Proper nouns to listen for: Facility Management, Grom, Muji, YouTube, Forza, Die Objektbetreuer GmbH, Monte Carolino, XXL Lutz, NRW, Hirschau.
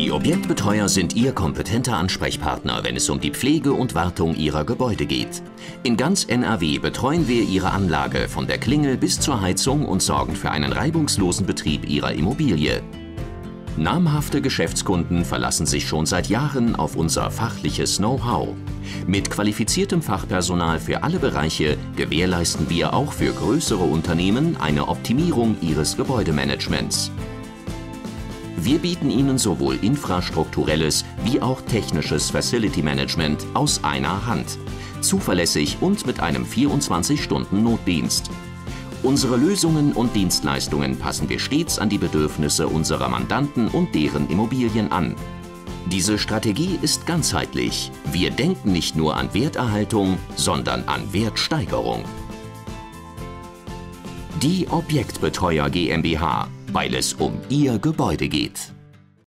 Die Objektbetreuer sind Ihr kompetenter Ansprechpartner, wenn es um die Pflege und Wartung Ihrer Gebäude geht. In ganz NRW betreuen wir Ihre Anlage von der Klingel bis zur Heizung und sorgen für einen reibungslosen Betrieb Ihrer Immobilie. Namhafte Geschäftskunden verlassen sich schon seit Jahren auf unser fachliches Know-how. Mit qualifiziertem Fachpersonal für alle Bereiche gewährleisten wir auch für größere Unternehmen eine Optimierung ihres Gebäudemanagements. Wir bieten Ihnen sowohl infrastrukturelles wie auch technisches Facility Management aus einer Hand. Zuverlässig und mit einem 24-Stunden-Notdienst. Unsere Lösungen und Dienstleistungen passen wir stets an die Bedürfnisse unserer Mandanten und deren Immobilien an. Diese Strategie ist ganzheitlich. Wir denken nicht nur an Werterhaltung, sondern an Wertsteigerung. Die Objektbetreuer GmbH, weil es um Ihr Gebäude geht.